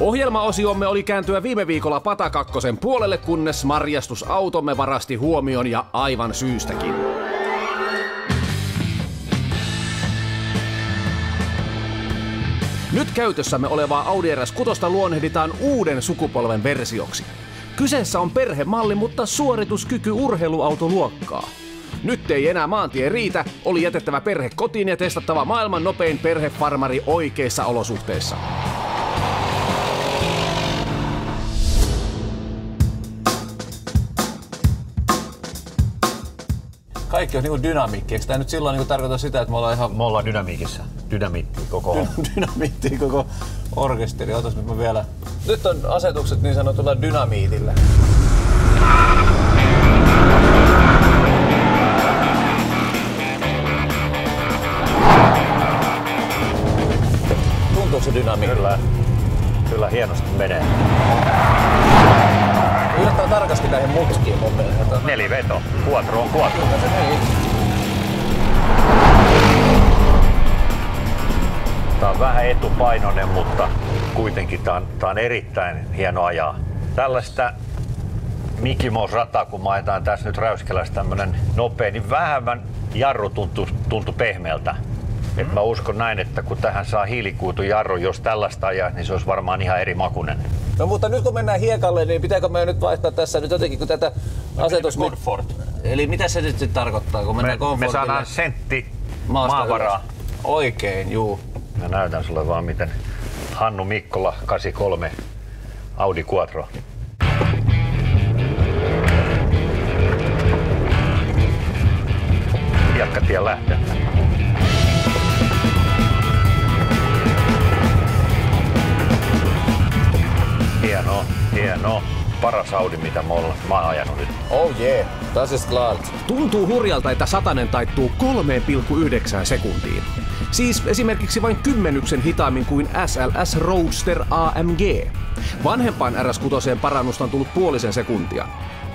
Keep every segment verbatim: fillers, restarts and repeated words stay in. Ohjelmaosiomme oli kääntyä viime viikolla Patakakkosen puolelle, kunnes marjastusautomme varasti huomion ja aivan syystäkin. Nyt käytössämme olevaa Audi R S kuusi luonnehditaan uuden sukupolven versioksi. Kyseessä on perhemalli, mutta suorituskyky urheiluautoluokkaa. Nyt ei enää maantie riitä, oli jätettävä perhe kotiin ja testattava maailman nopein perhefarmari oikeissa olosuhteissa. Kaikki on niinku dynamiikki. Eikö tämä nyt silloin niinku tarkoita sitä, että me ollaan ihan... Me ollaan dynamiikissa. Dynamiikki koko... Dy dynamiikki koko orkesteri. Otas nyt mä vielä... Nyt on asetukset niin sanotulla dynamiitillä. Tuntuuko se dynamiikilla? Kyllä. Kyllä hienosti menee. Yllättävän tarkasti näihin mutkiin mun mielestä. Neliveto. Quattro on quattro. Tää on vähän etupainoinen, mutta kuitenkin tää on, tää on erittäin hieno ajaa. Tällaista Mickey Mouse-rataa, kun mainitaan tässä nyt Räyskelässä tämmönen nopea, niin vähemmän jarru tuntuu tuntu pehmeältä. Et mä uskon näin, että kun tähän saa hiilikuitujarru, jos tällaista ajaa, niin se olisi varmaan ihan eri makunen. No mutta nyt kun mennään hiekalle, niin pitääkö me nyt vaihtaa tässä nyt jotenkin, kun tätä no, asetus... Comfort. Eli mitä se nyt sitten tarkoittaa, kun mennään me, me saadaan sentti maavaraa. Oikein, juu. Mä näytän sulle vaan miten. Hannu Mikkola, kahdeksankymmentäkolme, Audi Quattro. Jatkatien lähtö. Hieno, hieno. Paras Audi, mitä mä oon ajanut nyt. Oh yeah, das ist klart. Tuntuu hurjalta, että satanen taittuu kolmeen pilkku yhdeksään sekuntiin. Siis esimerkiksi vain kymmenyksen hitaammin kuin S L S Roadster A M G. Vanhempaan R S kuutoseen parannusta on tullut puolisen sekuntia.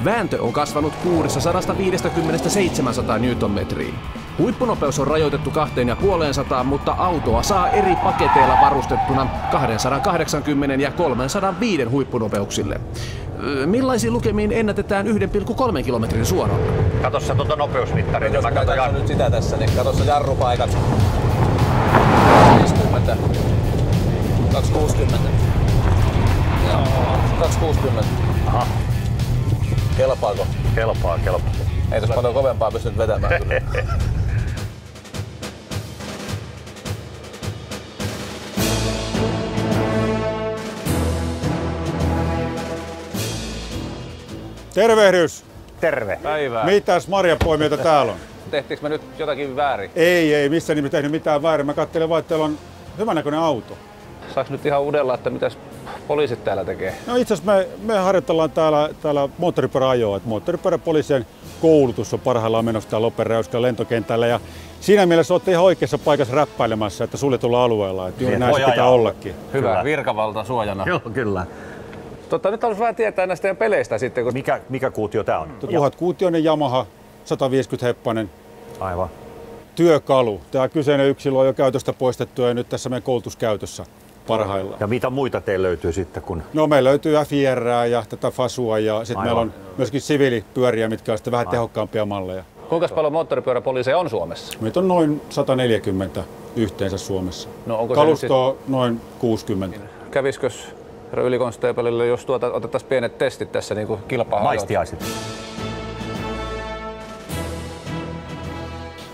Vääntö on kasvanut kuudesta sadastaviidestäkymmenestä seitsemäänsataan newtonmetriin. Huippunopeus on rajoitettu kahteensataan, mutta autoa saa eri paketeilla varustettuna kaksisataakahdeksankymmentä ja kolmesataaviisi huippunopeuksille. Millaisiin lukemiin ennätetään yhden pilkku kolmen kilometrin suoralla? Katossa tuota nopeusmittaria. Jos mä katson jar... nyt sitä tässä, niin katossa jarrupaikat. viisikymmentä. kaksisataakuusikymmentä. Joo, kaksisataakuusikymmentä. Aha. Kelpaako? Kelpaa, kelpaa. Ei tos paljon kovempaa pystynyt vetämään. Tervehdys! Terve! Päivää! Mitäs marjanpoimijoita täällä on? Tehtiinkö me nyt jotakin väärin? Ei, ei missään nimessä tehnyt mitään väärin. Mä katselen vaan, että teillä on hyvännäköinen auto. Saaks nyt ihan uudella, että mitäs poliisit täällä tekee? No itse asiassa me, me harjoitellaan täällä, täällä moottoripyöräajoa. Moottoripyöräpoliisien koulutus on parhaillaan menossa täällä Lopen-Räyskälän lentokentällä. Ja siinä mielessä olette ihan oikeassa paikassa räppäilemässä, että suljetulla alueella. Että juuri näin se pitää ollakin. Hyvä, kyllä. Virkavalta suojana. Joo, kyllä. Totta, nyt haluaisin vähän tietää näistä teidän peleistä sitten. Kun... Mikä, mikä kuutio tää on? tuhatkuutioinen Yamaha, sataviisikymmentä heppanen. Aivan. Työkalu. Tämä kyseinen yksilö on jo käytöstä poistettu ja nyt tässä meidän koulutuskäytössä parhaillaan. Ja mitä muita teillä löytyy sitten? Kun... No meillä löytyy F J R ja tätä FASUa ja sitten meillä on myöskin siviilipyöriä, mitkä on sitten vähän Aivan. tehokkaampia malleja. Kuinka paljon moottoripyöräpoliiseja on Suomessa? Meitä on noin sata neljäkymmentä yhteensä Suomessa. No, kalustoa sit... noin kuusikymmentä. Kävisikö ylikonsteipelille, jos tuota, otettaisiin pienet testit tässä niin kilpaa? Maistiaiset.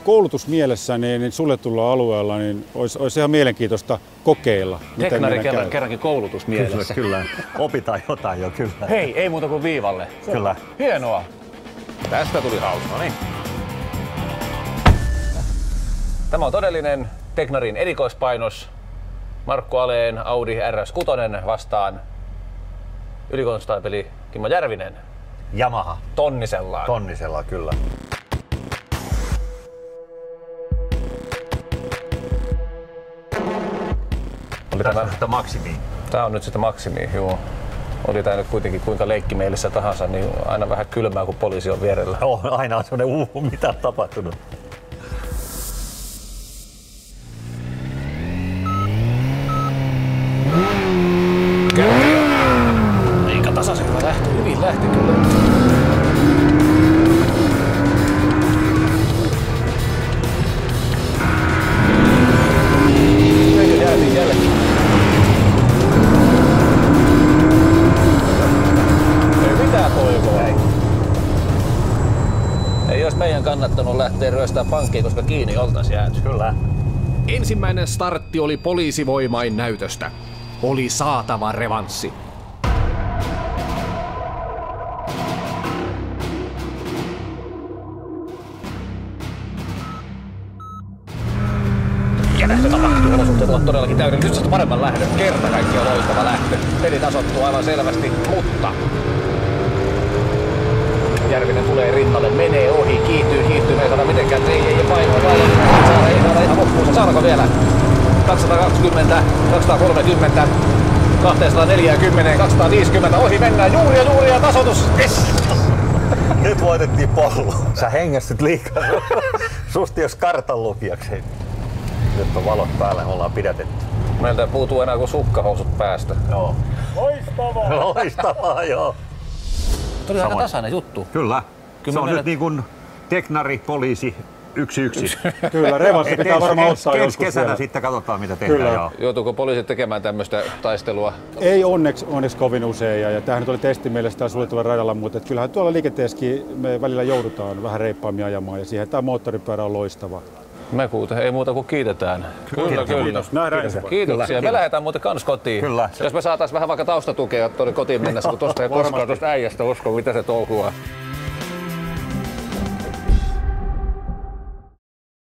Koulutusmielessä niin suljetulla alueella niin olisi, olisi ihan mielenkiintoista kokeilla. Teknari kerran, kerrankin koulutusmielessä. Kyllä, kyllä. Opitaan jotain jo, kyllä. Hei, ei muuta kuin viivalle. Kyllä. Hienoa. Tästä tuli hauska, niin. Tämä on todellinen Teknarin erikoispainos. Markku Alén, Audi R S kuusi vastaan ylikonstaapeli Kimma Järvinen. Yamaha. Tonnisellaan. Tonnisellaan, kyllä. Oli tämä nyt sitä maksimia. Tämä on nyt sitä maksimia, joo. Oli tämä nyt kuitenkin kuinka leikkimielessä tahansa, niin aina vähän kylmää, kun poliisi on vierellä. Joo, aina on semmoinen uuhu, mitä on tapahtunut. Käy lähti kyllä. Meillä jäätiin jälkeen. Ei mitään toivoa. Ei. Ei olisi meidän kannattanut lähteä ryöstää pankkiin, koska kiinni oltaisiin jäänyt. Kyllä. Ensimmäinen startti oli poliisivoimain näytöstä. Oli saatava revanssi. Ja nähtö tapahtuu. Olosuhteet ovat todellakin täydelliset. Nyt saat paremman lähdön. Kerta kaikki on loistava lähtö. Peli tasoittuu aivan selvästi, mutta... Järvinen tulee rinnalle, menee ohi, kiihtyy, kiihtyy, me ei saada mitenkään teijä ja painoa vailla. Saada, ei saada ihan loppuunsa. Saadaanko vielä? kaksisataakaksikymmentä, kaksisataakolmekymmentä, kaksisataaneljäkymmentä, kaksisataaviisikymmentä, ohi mennään, juuri ja juuri ja tasoitus! Yes. Nyt voitettiin pallo. Sä hengästyt liikaa. Susti jos kartan lukijaksi. Nyt on valot päällä, ollaan pidätetty. Meiltä puutuu enää kuin sukkahousut päästä. Joo. Loistavaa! Loistavaa, joo. Tuli samoin. Aika tasainen juttu. Kyllä. Kyllä se on menet... nyt niin kuin teknari, poliisi, yksi yksi. Kyllä, revanssi pitää varmaan ottaa joskus. Kesänä vielä. Sitten katsotaan mitä tehdään. Joo. Joutuuko poliisit tekemään tämmöistä taistelua? Ei onneksi, onneksi kovin usein. Ja, ja tämähän nyt oli testi meillä sitä suljettavalla radalla, mutta kyllähän tuolla liikenteessäkin me välillä joudutaan vähän reippaammin ajamaan ja siihen tämä moottoripyörä on loistava. Me kuuta, ei muuta kuin kiitetään. Kyllä, kyllä. Kyllä. Kiitos. Nähdään. Kiitoksia. Kiitoksia. Me lähdetään muuten kans kotiin. Kyllä. Jos me saatais vähän vaikka taustatukea tuonne kotiin mennessä, kun tuosta ei koskaan tuosta äijästä usko, mitä se touhua.